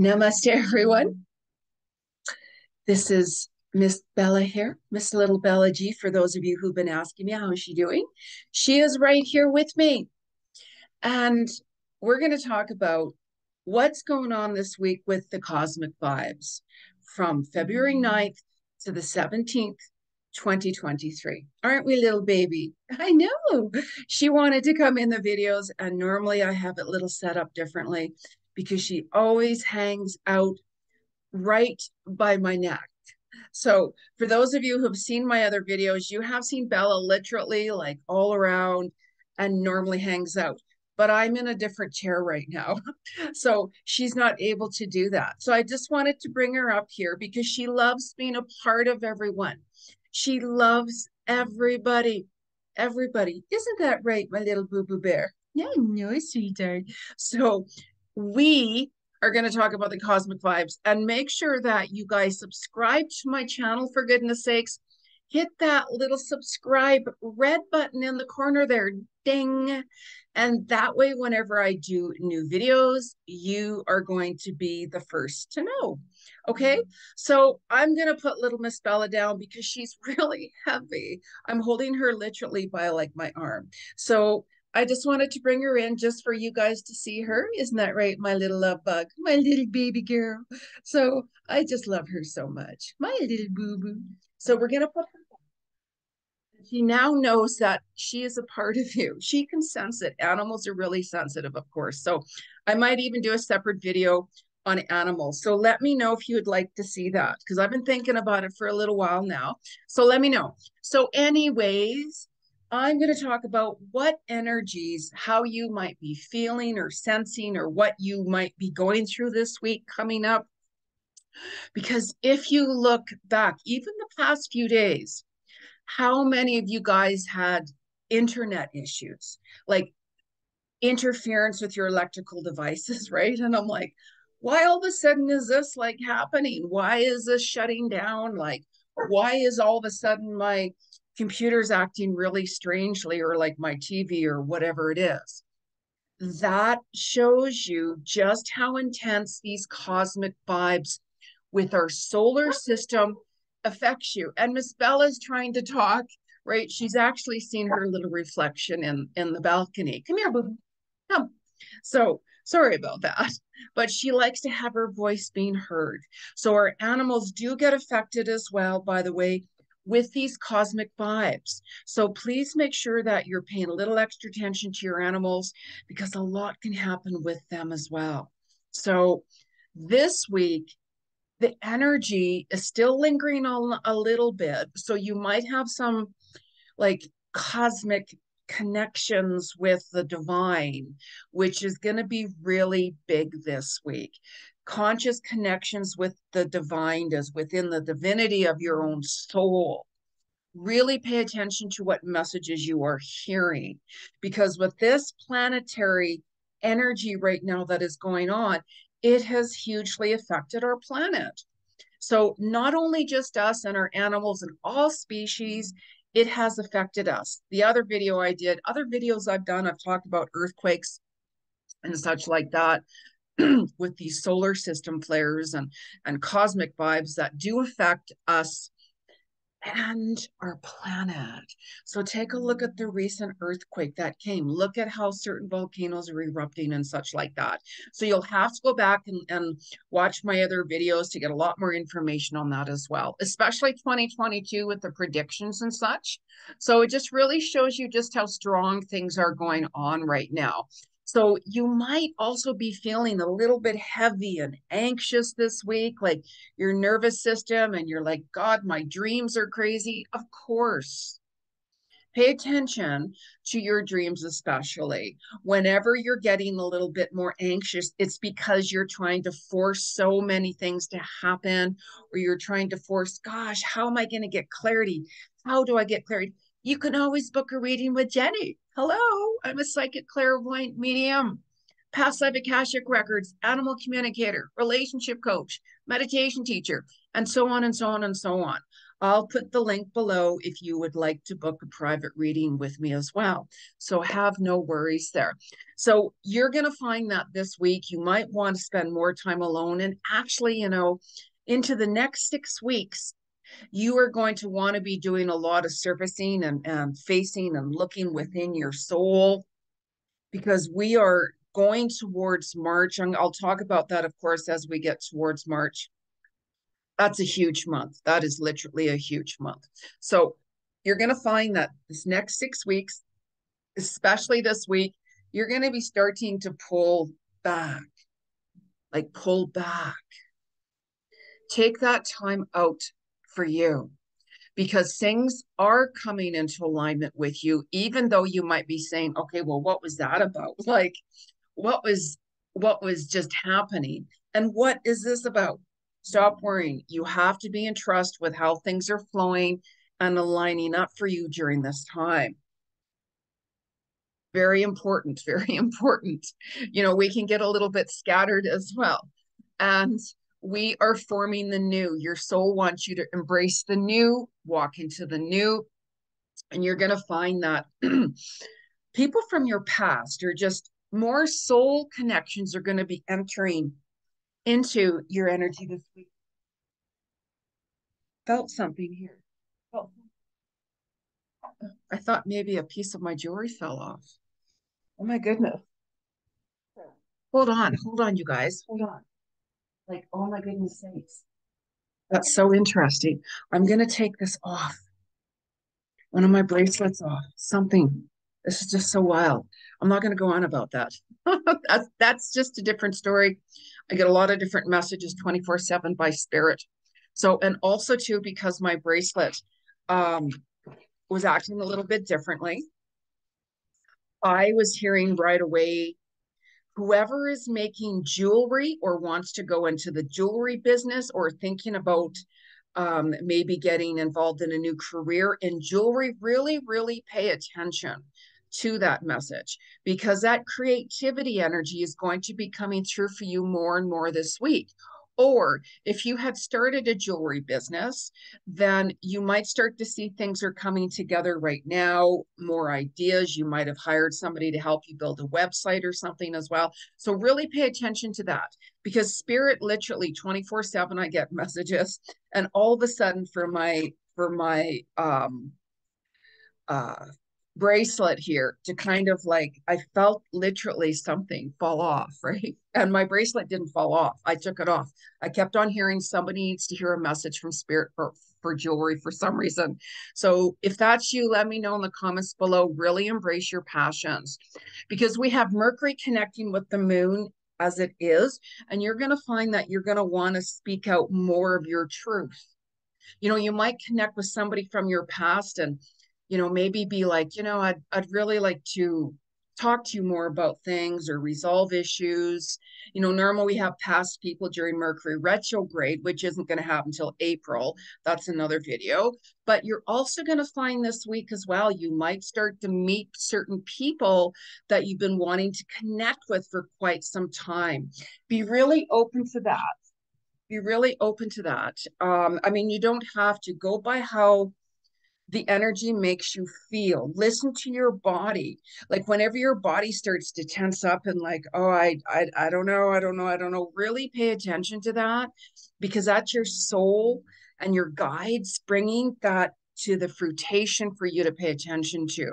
Namaste, everyone. This is Miss Bella here, Miss Little Bella G, for those of you who've been asking me, how is she doing? She is right here with me. And we're going to talk about what's going on this week with the cosmic vibes from February 9th to the 17th, 2023. Aren't we, little baby? I know. She wanted to come in the videos, and normally I have it little set up differently because she always hangs out right by my neck. So for those of you who've seen my other videos, you have seen Bella literally like all around and normally hangs out, but I'm in a different chair right now. So she's not able to do that. So I just wanted to bring her up here because she loves being a part of everyone. She loves everybody, everybody. Isn't that right, my little boo-boo bear? Yeah, I know, sweetheart. So we are going to talk about the cosmic vibes, and make sure that you guys subscribe to my channel, for goodness sakes. Hit that little subscribe red button in the corner there, ding. And that way, whenever I do new videos, you are going to be the first to know. Okay, so I'm going to put little Miss Bella down because she's really heavy. I'm holding her literally by like my arm. So I just wanted to bring her in just for you guys to see her. Isn't that right, my little love bug, my little baby girl? So I just love her so much, my little boo-boo. So we're going to put her down. She now knows that she is a part of you. She can sense it. Animals are really sensitive, of course. So I might even do a separate video on animals. So let me know if you would like to see that, because I've been thinking about it for a little while now. So let me know. So anyways, I'm going to talk about what energies, how you might be feeling or sensing, or what you might be going through this week coming up. Because if you look back, even the past few days, how many of you guys had internet issues, like interference with your electrical devices, right? And I'm like, why all of a sudden is this like happening? Why is this shutting down? Like, why is all of a sudden my computer's acting really strangely, or like my TV or whatever it is? That shows you just how intense these cosmic vibes with our solar system affects you. And Miss Bella's trying to talk, right? She's actually seen her little reflection in the balcony. Come here, boo. Come. So sorry about that, but she likes to have her voice being heard. So our animals do get affected as well, by the way, with these cosmic vibes. So please make sure that you're paying a little extra attention to your animals, because a lot can happen with them as well. So this week, the energy is still lingering on a little bit. So you might have some like cosmic connections with the divine, which is going to be really big this week. Conscious connections with the divine, as within the divinity of your own soul. Really pay attention to what messages you are hearing, because with this planetary energy right now that is going on, it has hugely affected our planet. So not only just us and our animals and all species, it has affected us. The other video I did, other videos I've done, I've talked about earthquakes and such like that, with these solar system flares and cosmic vibes that do affect us and our planet. So take a look at the recent earthquake that came. Look at how certain volcanoes are erupting and such like that. So you'll have to go back and watch my other videos to get a lot more information on that as well, especially 2022 with the predictions and such. So it just really shows you just how strong things are going on right now. So you might also be feeling a little bit heavy and anxious this week, like your nervous system, and you're like, God, my dreams are crazy. Of course, pay attention to your dreams, especially whenever you're getting a little bit more anxious. It's because you're trying to force so many things to happen, or you're trying to force, gosh, how am I going to get clarity? How do I get clarity? You can always book a reading with Jeni. Hello, I'm a psychic clairvoyant medium, past life Akashic records, animal communicator, relationship coach, meditation teacher, and so on and so on and so on. I'll put the link below if you would like to book a private reading with me as well. So have no worries there. So you're going to find that this week you might want to spend more time alone. And actually, you know, into the next 6 weeks, you are going to want to be doing a lot of surfacing and facing and looking within your soul, because we are going towards March. And I'll talk about that, of course, as we get towards March. That's a huge month. That is literally a huge month. So you're going to find that this next 6 weeks, especially this week, you're going to be starting to pull back, like pull back. Take that time out for you, because things are coming into alignment with you, even though you might be saying, okay, well, what was that about? Like, what was just happening? And what is this about? Stop worrying. You have to be in trust with how things are flowing and aligning up for you during this time. Very important, very important. You know, we can get a little bit scattered as well. And we are forming the new. Your soul wants you to embrace the new, walk into the new. And you're going to find that people from your past or just more soul connections are going to be entering into your energy this week. Felt something here. Oh. I thought maybe a piece of my jewelry fell off. Oh my goodness. Hold on, you guys. Hold on. Like, oh my goodness sakes. That's so interesting. I'm going to take this off. One of my bracelets off. Something. This is just so wild. I'm not going to go on about that. That's just a different story. I get a lot of different messages 24/7 by spirit. So, and also too, because my bracelet was acting a little bit differently, I was hearing right away, whoever is making jewelry or wants to go into the jewelry business or thinking about maybe getting involved in a new career in jewelry, really, really pay attention to that message, because that creativity energy is going to be coming through for you more and more this week. Or if you had started a jewelry business, then you might start to see things are coming together right now, more ideas. You might have hired somebody to help you build a website or something as well. So really pay attention to that, because spirit literally 24/7, I get messages, and all of a sudden for my bracelet here to kind of like, I felt literally something fall off, right? And my bracelet didn't fall off. I took it off. I kept on hearing somebody needs to hear a message from spirit for jewelry for some reason. So if that's you, let me know in the comments below. Really embrace your passions, because we have Mercury connecting with the moon as it is, and you're going to find that you're going to want to speak out more of your truth. You know, you might connect with somebody from your past and, you know, maybe be like, you know, I'd really like to talk to you more about things or resolve issues. You know, normally we have past people during Mercury retrograde, which isn't going to happen until April. That's another video. But you're also going to find this week as well, you might start to meet certain people that you've been wanting to connect with for quite some time. Be really open to that. Be really open to that. I mean, you don't have to go by how the energy makes you feel. Listen to your body. Like whenever your body starts to tense up and like, oh, I don't know. Really pay attention to that, because that's your soul and your guides bringing that to the fruition for you to pay attention to.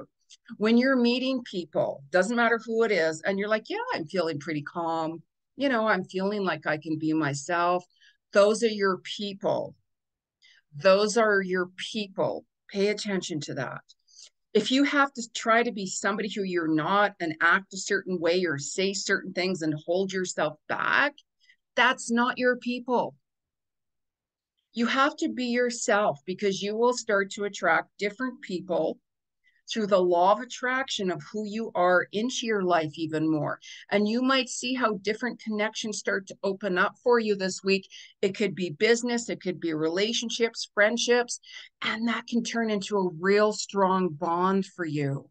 When you're meeting people, doesn't matter who it is, and you're like, yeah, I'm feeling pretty calm. You know, I'm feeling like I can be myself. Those are your people. Those are your people. Pay attention to that. If you have to try to be somebody who you're not and act a certain way or say certain things and hold yourself back, that's not your people. You have to be yourself, because you will start to attract different people through the law of attraction of who you are into your life even more. And you might see how different connections start to open up for you this week. It could be business, it could be relationships, friendships, and that can turn into a real strong bond for you.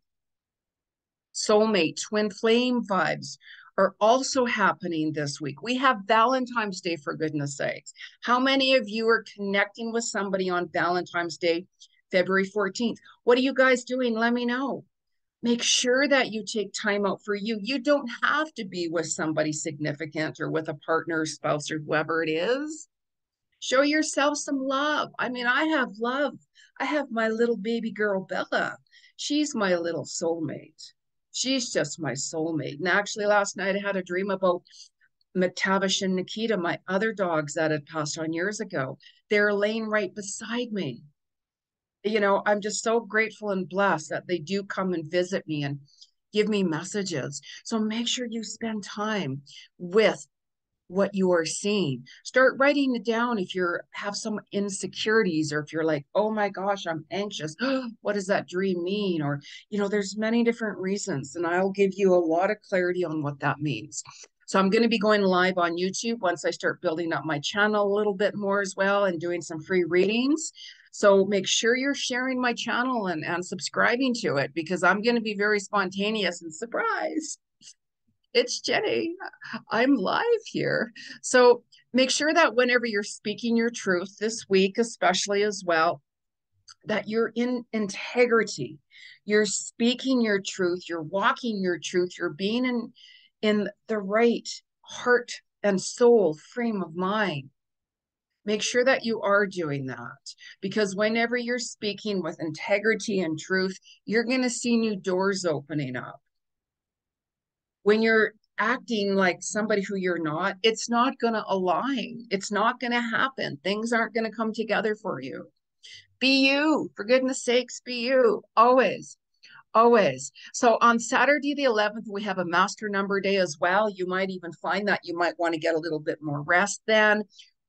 Soulmate, twin flame vibes are also happening this week. We have Valentine's Day, for goodness sakes. How many of you are connecting with somebody on Valentine's Day, February 14th? What are you guys doing? Let me know. Make sure that you take time out for you. You don't have to be with somebody significant or with a partner, spouse, or whoever it is. Show yourself some love. I mean, I have love. I have my little baby girl, Bella. She's my little soulmate. She's just my soulmate. And actually, last night I had a dream about McTavish and Nikita, my other dogs that had passed on years ago. They're laying right beside me. You know, I'm just so grateful and blessed that they do come and visit me and give me messages. So make sure you spend time with what you are seeing. Start writing it down if you have some insecurities, or if you're like, oh my gosh, I'm anxious. What does that dream mean? Or, you know, there's many different reasons, and I'll give you a lot of clarity on what that means. So I'm going to be going live on YouTube once I start building up my channel a little bit more as well, and doing some free readings. So make sure you're sharing my channel and subscribing to it, because I'm going to be very spontaneous and surprised. It's Jeni. I'm live here. So make sure that whenever you're speaking your truth this week, especially as well, that you're in integrity. You're speaking your truth. You're walking your truth. You're being in the right heart and soul frame of mind. Make sure that you are doing that, because whenever you're speaking with integrity and truth, you're going to see new doors opening up. When you're acting like somebody who you're not, it's not going to align. It's not going to happen. Things aren't going to come together for you. Be you. For goodness sakes, be you. Always. Always. So on Saturday the 11th, we have a master number day as well. You might even find that you might want to get a little bit more rest then.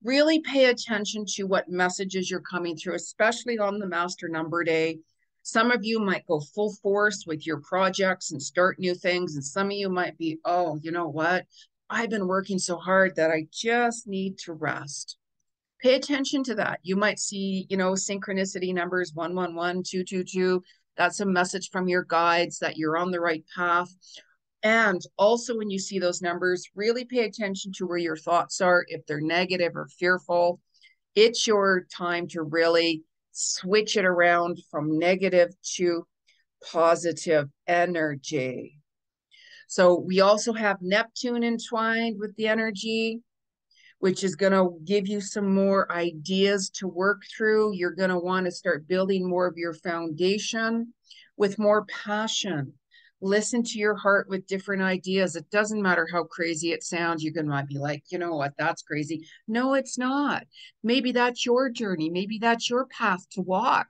Really pay attention to what messages you're coming through, especially on the master number day. Some of you might go full force with your projects and start new things. And some of you might be, oh, you know what? I've been working so hard that I just need to rest. Pay attention to that. You might see, you know, synchronicity numbers 111, 222. That's a message from your guides that you're on the right path. And also when you see those numbers, really pay attention to where your thoughts are. If they're negative or fearful, it's your time to really switch it around from negative to positive energy. So we also have Neptune entwined with the energy, which is going to give you some more ideas to work through. You're going to want to start building more of your foundation with more passion. Listen to your heart with different ideas. It doesn't matter how crazy it sounds. You can might be like, you know what, that's crazy. No, it's not. Maybe that's your journey. Maybe that's your path to walk.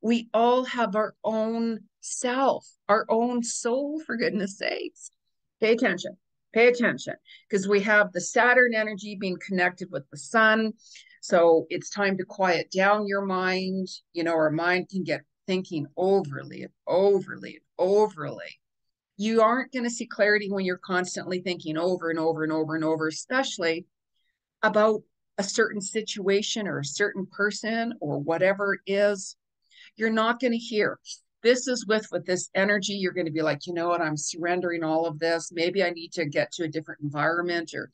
We all have our own self, our own soul, for goodness sakes. Pay attention. Pay attention, because we have the Saturn energy being connected with the sun. So it's time to quiet down your mind. You know, our mind can get thinking overly, overly, overly. You aren't going to see clarity when you're constantly thinking over and over and over and over, especially about a certain situation or a certain person or whatever it is. You're not going to hear. This is with this energy, you're going to be like, you know what, I'm surrendering all of this. Maybe I need to get to a different environment or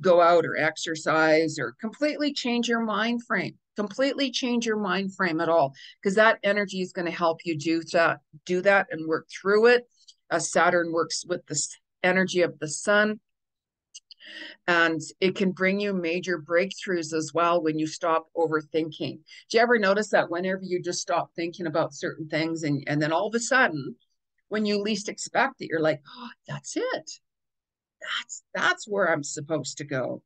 go out or exercise or completely change your mind frame. Completely change your mind frame at all, because that energy is going to help you do that and work through it. Saturn works with the energy of the sun, and it can bring you major breakthroughs as well when you stop overthinking. Do you ever notice that whenever you just stop thinking about certain things, and then all of a sudden, when you least expect it, you're like, oh, that's it. That's where I'm supposed to go.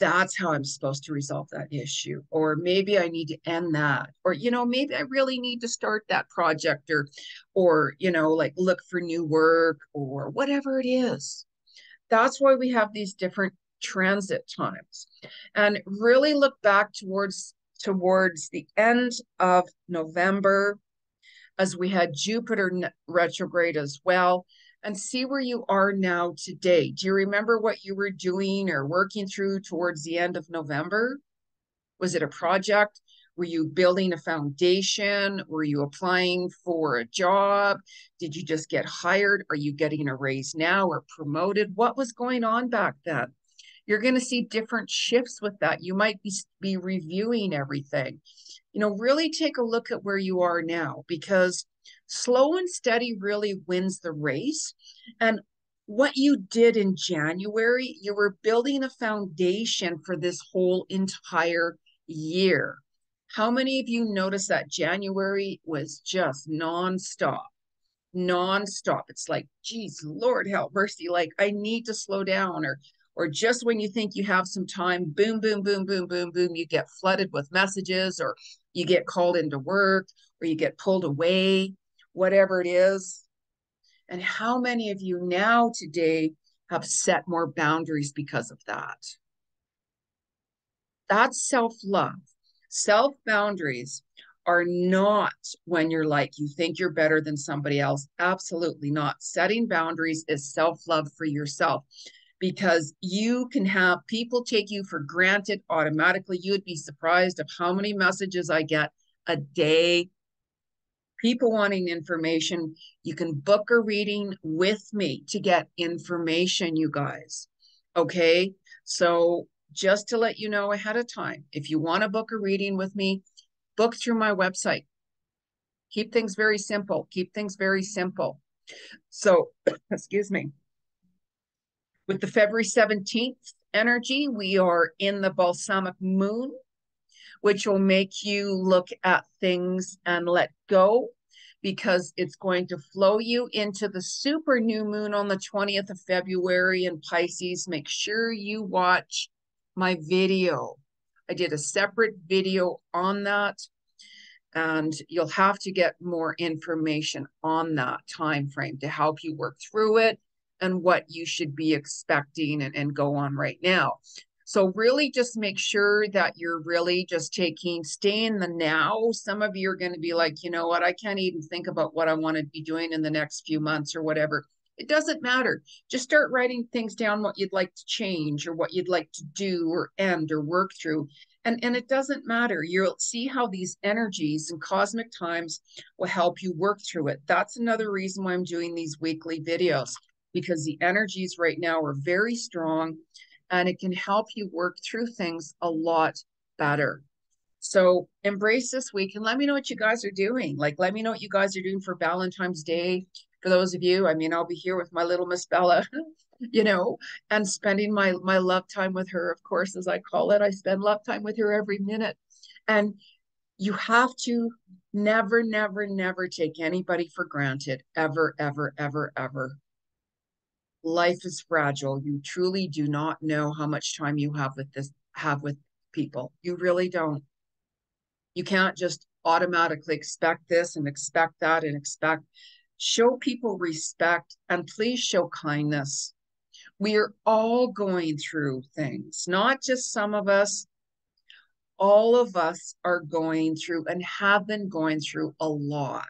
That's how I'm supposed to resolve that issue. Or maybe I need to end that. Or, you know, maybe I really need to start that project or, you know, like look for new work or whatever it is. That's why we have these different transit times. And really look back towards the end of November, as we had Jupiter retrograde as well. And see where you are now today. Do you remember what you were doing or working through towards the end of November? Was it a project? Were you building a foundation? Were you applying for a job? Did you just get hired? Are you getting a raise now or promoted? What was going on back then? You're going to see different shifts with that. You might be reviewing everything. You know, really take a look at where you are now, because slow and steady really wins the race. And what you did in January, you were building a foundation for this whole entire year. How many of you noticed that January was just nonstop? Nonstop. It's like, geez, Lord help mercy, like I need to slow down, or just when you think you have some time, boom, boom, boom, boom, boom, boom, you get flooded with messages, or you get called into work, or you get pulled away, whatever it is. And how many of you now today have set more boundaries because of that? That's self-love. Self-boundaries are not when you're like, you think you're better than somebody else. Absolutely not. Setting boundaries is self-love for yourself, because you can have people take you for granted automatically. You would be surprised of how many messages I get a day. People wanting information. You can book a reading with me to get information, you guys. Okay, so just to let you know ahead of time, if you want to book a reading with me, book through my website. Keep things very simple. Keep things very simple. So, excuse me. With the February 17th energy, we are in the balsamic moon, which will make you look at things and let go, because it's going to flow you into the super new moon on the 20th of February in Pisces. Make sure you watch my video. I did a separate video on that, and you'll have to get more information on that time frame to help you work through it and what you should be expecting and go on right now. So really just make sure that you're really just stay in the now. Some of you are going to be like, you know what, I can't even think about what I want to be doing in the next few months or whatever. It doesn't matter. Just start writing things down, what you'd like to change or what you'd like to do or end or work through. And it doesn't matter. You'll see how these energies and cosmic times will help you work through it. That's another reason why I'm doing these weekly videos, because the energies right now are very strong, and it can help you work through things a lot better. So embrace this week and let me know what you guys are doing. Like, let me know what you guys are doing for Valentine's Day. For those of you, I mean, I'll be here with my little Miss Bella, you know, and spending my love time with her, of course, as I call it. I spend love time with her every minute. And you have to never, never, never take anybody for granted, ever, ever, ever, ever. Life is fragile. You truly do not know how much time you have with people. You really don't. You can't just automatically expect this and expect that and expect. Show people respect, and please show kindness. We are all going through things, not just some of us. All of us are going through and have been going through a lot.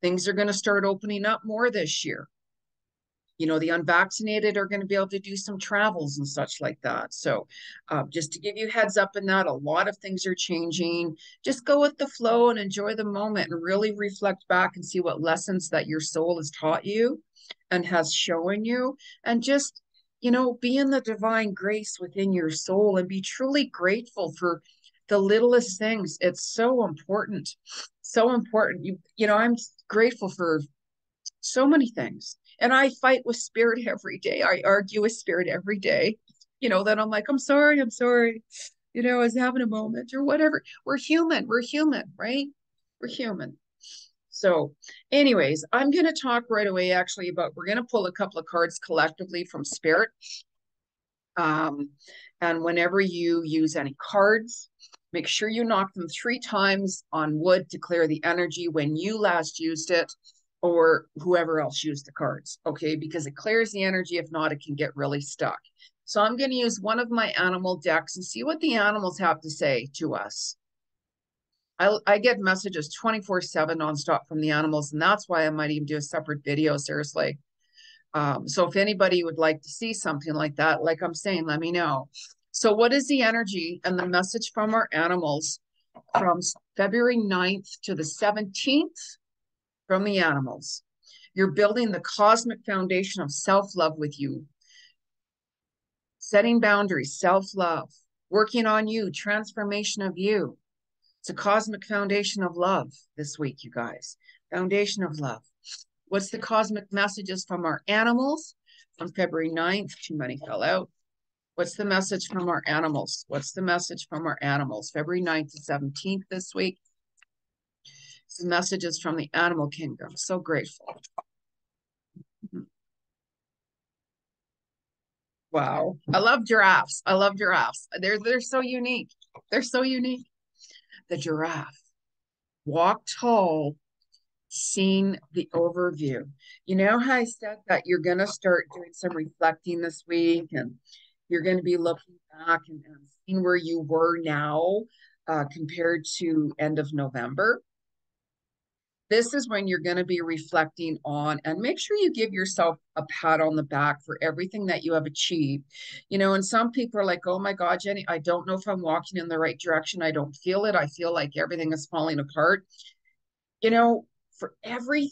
Things are going to start opening up more this year. You know, the unvaccinated are going to be able to do some travels and such like that. So just to give you heads up in that, a lot of things are changing. Just go with the flow and enjoy the moment and really reflect back and see what lessons that your soul has taught you and has shown you. And just, you know, be in the divine grace within your soul and be truly grateful for the littlest things. It's so important. So important. You know, I'm grateful for so many things. And I fight with spirit every day. I argue with spirit every day. You know, then I'm like, I'm sorry, I'm sorry. You know, I was having a moment or whatever. We're human, right? We're human. So anyways, I'm going to talk right away actually about, we're going to pull a couple of cards collectively from spirit. And whenever you use any cards, make sure you knock them 3 times on wood to clear the energy when you last used it, or whoever else used the cards, okay? Because it clears the energy. If not, it can get really stuck. So I'm going to use one of my animal decks and see what the animals have to say to us. I get messages 24/7 nonstop from the animals, and that's why I might even do a separate video, seriously. So if anybody would like to see something like that, like I'm saying, let me know. So what is the energy and the message from our animals from February 9th to the 17th from the animals? You're building the cosmic foundation of self-love with you. Setting boundaries, self-love, working on you, transformation of you. It's a cosmic foundation of love this week, you guys. Foundation of love. What's the cosmic messages from our animals on February 9th? Too many fell out. What's the message from our animals? What's the message from our animals? February 9th to 17th this week. It's the messages from the animal kingdom. So grateful. Wow. I love giraffes. I love giraffes. They're so unique. They're so unique. The giraffe. Walk tall. Seeing the overview. You know how I said that you're going to start doing some reflecting this week, and you're going to be looking back and seeing where you were now compared to end of November. This is when you're going to be reflecting on, and make sure you give yourself a pat on the back for everything that you have achieved. You know, and some people are like, oh my God, Jeni, I don't know if I'm walking in the right direction. I don't feel it. I feel like everything is falling apart. You know, for every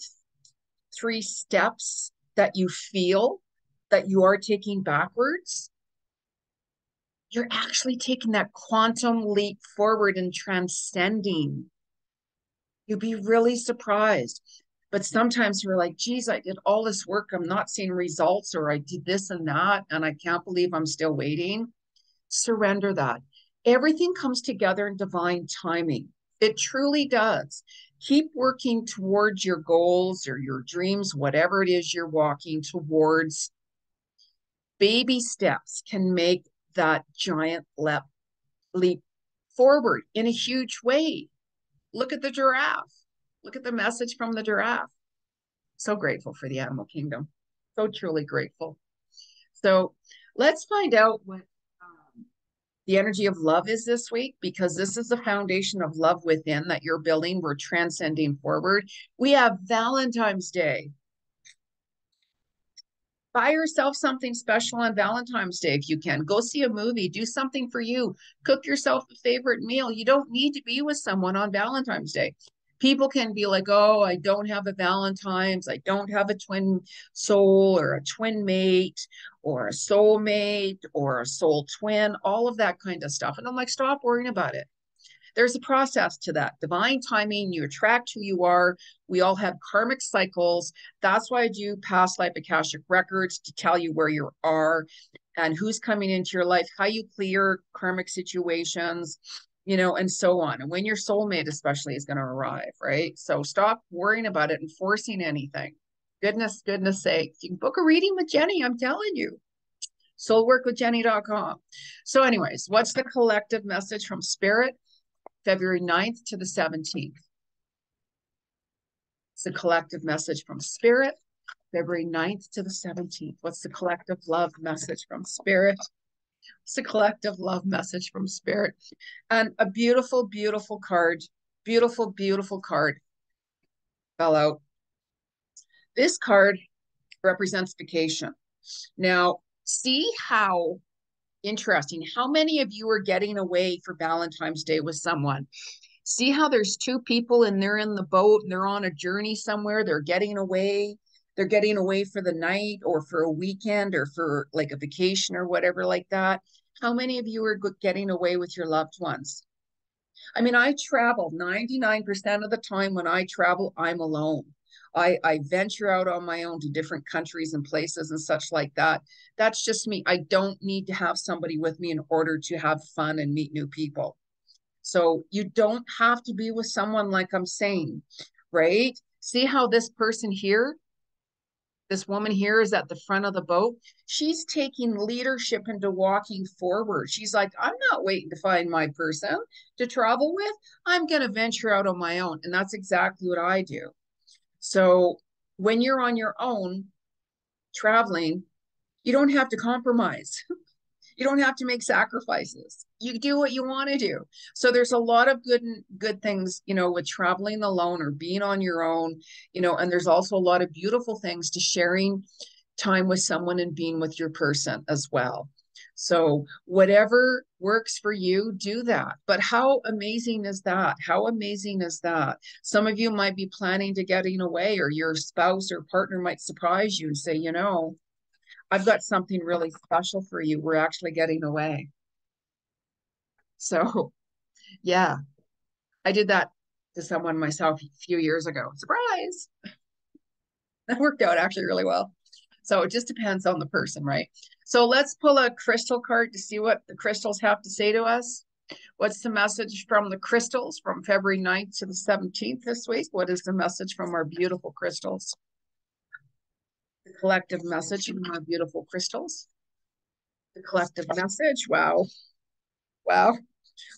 three steps that you feel that you are taking backwards, you're actually taking that quantum leap forward and transcending. You'd be really surprised. But sometimes you're like, geez, I did all this work. I'm not seeing results, or I did this and that, and I can't believe I'm still waiting. Surrender that. Everything comes together in divine timing. It truly does. Keep working towards your goals or your dreams, whatever it is you're walking towards. Baby steps can make that giant leap forward in a huge way. Look at the giraffe. Look at the message from the giraffe. So grateful for the animal kingdom. So truly grateful. So let's find out what the energy of love is this week, because this is the foundation of love within that you're building. We're transcending forward. We have Valentine's Day. Buy yourself something special on Valentine's Day if you can. Go see a movie. Do something for you. Cook yourself a favorite meal. You don't need to be with someone on Valentine's Day. People can be like, oh, I don't have a Valentine's. I don't have a twin soul or a twin mate or a soul mate or a soul twin. All of that kind of stuff. And I'm like, stop worrying about it. There's a process to that. Divine timing, you attract who you are. We all have karmic cycles. That's why I do past life Akashic records to tell you where you are and who's coming into your life, how you clear karmic situations, you know, and so on. And when your soulmate especially is going to arrive, right? So stop worrying about it and forcing anything. Goodness sake. You can book a reading with Jeni, I'm telling you. Soulworkwithjeni.com. So anyways, what's the collective message from Spirit? February 9th to the 17th. It's the collective message from Spirit, February 9th to the 17th. What's the collective love message from Spirit? It's the collective love message from Spirit. And a beautiful, beautiful card. Beautiful, beautiful card fell out. This card represents vacation. Now, see how interesting. How many of you are getting away for Valentine's Day with someone? See how there's two people and they're in the boat and they're on a journey somewhere. They're getting away. They're getting away for the night or for a weekend or for like a vacation or whatever like that. How many of you are getting away with your loved ones? I mean, I travel 99% of the time. When I travel, I'm alone. I venture out on my own to different countries and places and such like that. That's just me. I don't need to have somebody with me in order to have fun and meet new people. So you don't have to be with someone, like I'm saying, right? See how this person here, this woman here is at the front of the boat. She's taking leadership into walking forward. She's like, I'm not waiting to find my person to travel with. I'm going to venture out on my own. And that's exactly what I do. So when you're on your own traveling, you don't have to compromise. You don't have to make sacrifices. You do what you want to do. So there's a lot of good things, you know, with traveling alone or being on your own, you know, and there's also a lot of beautiful things to sharing time with someone and being with your person as well. So whatever works for you, do that. But how amazing is that? How amazing is that? Some of you might be planning to getting away, or your spouse or partner might surprise you and say, you know, I've got something really special for you. We're actually getting away. So yeah, I did that to someone myself a few years ago. Surprise. That worked out actually really well. So it just depends on the person, right? So let's pull a crystal card to see what the crystals have to say to us. What's the message from the crystals from February 9th to the 17th this week? What is the message from our beautiful crystals? The collective message from our beautiful crystals. The collective message. Wow. Wow.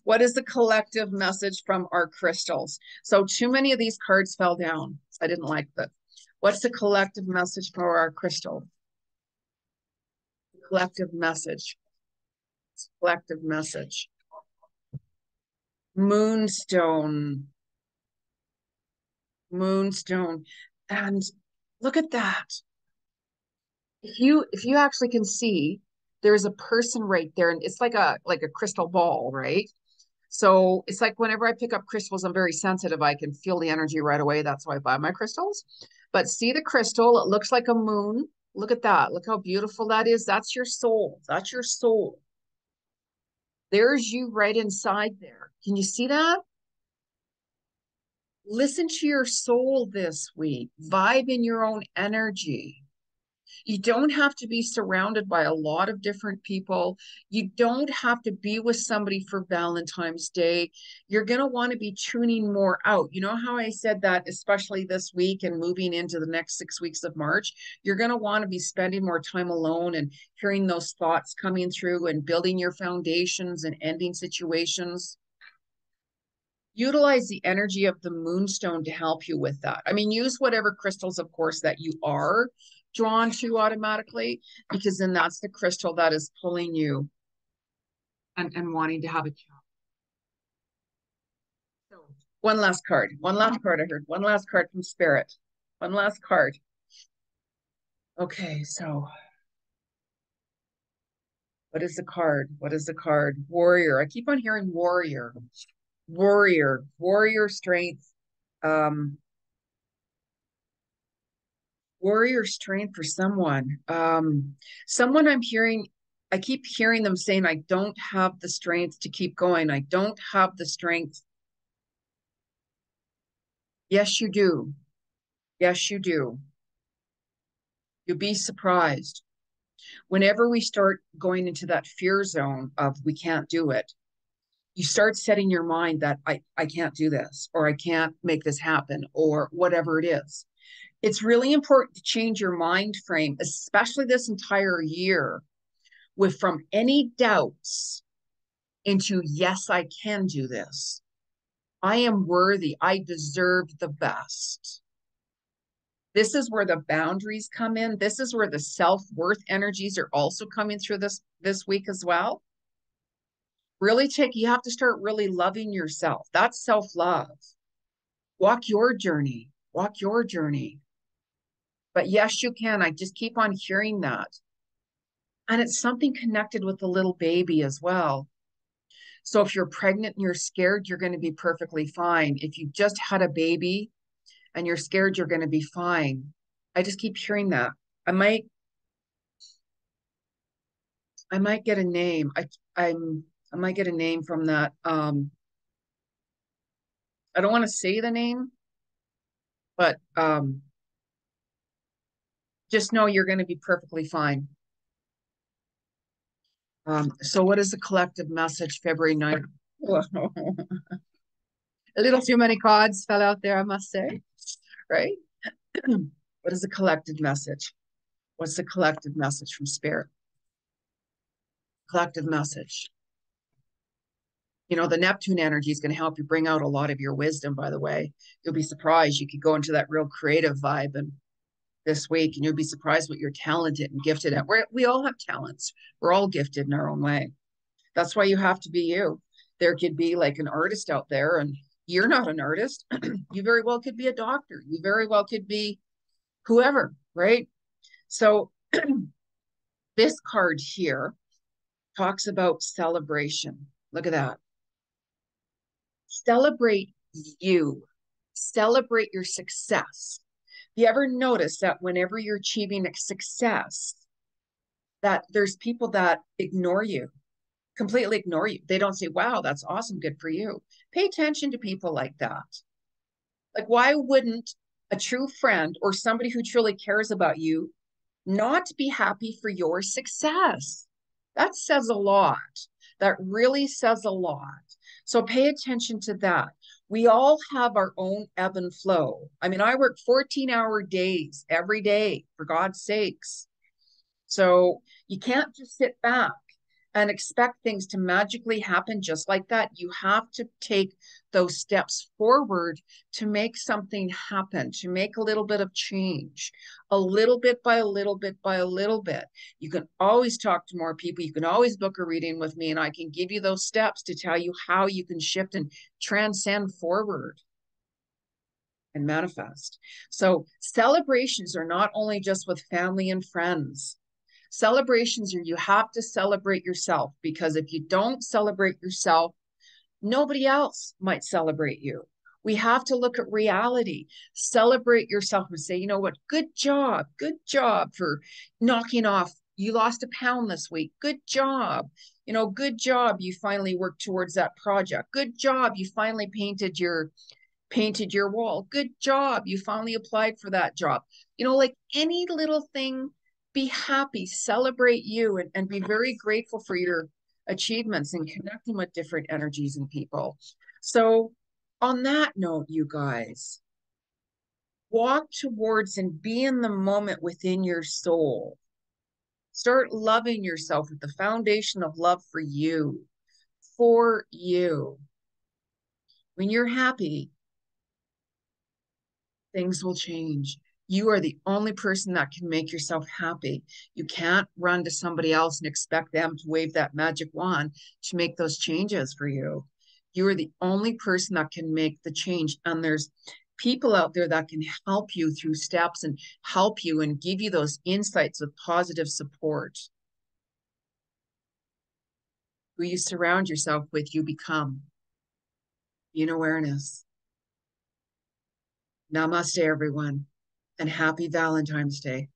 What is the collective message from our crystals? So too many of these cards fell down. I didn't like that. What's the collective message for our crystal? The collective message. It's a collective message. Moonstone. Moonstone. And look at that. If you actually can see, there's a person right there, and it's like a crystal ball, right? So it's like whenever I pick up crystals, I'm very sensitive. I can feel the energy right away. That's why I buy my crystals. But see the crystal. It looks like a moon. Look at that. Look how beautiful that is. That's your soul. That's your soul. There's you right inside there. Can you see that? Listen to your soul this week. Vibe in your own energy. You don't have to be surrounded by a lot of different people. You don't have to be with somebody for Valentine's Day. You're going to want to be tuning more out. You know how I said that, especially this week and moving into the next 6 weeks of March, you're going to want to be spending more time alone and hearing those thoughts coming through and building your foundations and ending situations. Utilize the energy of the moonstone to help you with that. I mean, use whatever crystals, of course, that you are drawn to automatically, because then that's the crystal that is pulling you and wanting to have a chat. So one last card. I heard one last card from Spirit. One last card. Okay, so what is the card? What is the card? Warrior. I keep on hearing warrior. Warrior. Warrior strength. Warrior strength for someone. Someone I'm hearing, I keep hearing them saying, I don't have the strength to keep going. I don't have the strength. Yes, you do. Yes, you do. You'll be surprised. Whenever we start going into that fear zone of we can't do it, you start setting your mind that I can't do this, or I can't make this happen, or whatever it is. It's really important to change your mind frame, especially this entire year, from any doubts into, yes, I can do this. I am worthy. I deserve the best. This is where the boundaries come in. This is where the self-worth energies are also coming through this week as well. Really you have to start really loving yourself. That's self-love. Walk your journey. Walk your journey. But yes, you can. I just keep on hearing that. And it's something connected with the little baby as well. So if you're pregnant and you're scared, you're going to be perfectly fine. If you just had a baby and you're scared, you're going to be fine. I just keep hearing that. I might get a name. I might get a name from that. I don't want to say the name. But just know you're going to be perfectly fine. So what is the collective message February 9th? A little too many cards fell out there, I must say. Right? What is the collective message? What's the collective message from Spirit? Collective message. You know, the Neptune energy is going to help you bring out a lot of your wisdom, by the way. You'll be surprised. You could go into that real creative vibe and this week, and you'll be surprised what you're talented and gifted at. We all have talents. We're all gifted in our own way. That's why you have to be you. There could be like an artist out there, and you're not an artist. You very well could be a doctor. You very well could be whoever, right? So this card here talks about celebration. Look at that. Celebrate you. Celebrate your success. You ever notice that whenever you're achieving success, that there's people that ignore you, completely ignore you. They don't say, wow, that's awesome. Good for you. Pay attention to people like that. Like, why wouldn't a true friend or somebody who truly cares about you not be happy for your success? That says a lot. That really says a lot. So pay attention to that. We all have our own ebb and flow. I mean, I work 14-hour days every day, for God's sakes. So you can't just sit back and expect things to magically happen just like that. You have to take those steps forward to make something happen, to make a little bit of change, a little bit by a little bit by a little bit. You can always talk to more people. You can always book a reading with me, and I can give you those steps to tell you how you can shift and transcend forward and manifest. So celebrations are not only just with family and friends. Celebrations are, you have to celebrate yourself, because if you don't celebrate yourself, nobody else might celebrate you. We have to look at reality. Celebrate yourself and say, you know what? Good job for knocking off. You lost a pound this week. Good job. You know, good job. You finally worked towards that project. Good job. You finally painted your wall. Good job. You finally applied for that job. You know, like any little thing, be happy, celebrate you, and be very grateful for your achievements and connecting with different energies and people. So on that note, you guys, walk towards and be in the moment within your soul. Start loving yourself with the foundation of love for you, for you. When you're happy, things will change. You are the only person that can make yourself happy. You can't run to somebody else and expect them to wave that magic wand to make those changes for you. You are the only person that can make the change. And there's people out there that can help you through steps and help you and give you those insights with positive support. Who you surround yourself with, you become. In awareness. Namaste, everyone. And happy Valentine's Day.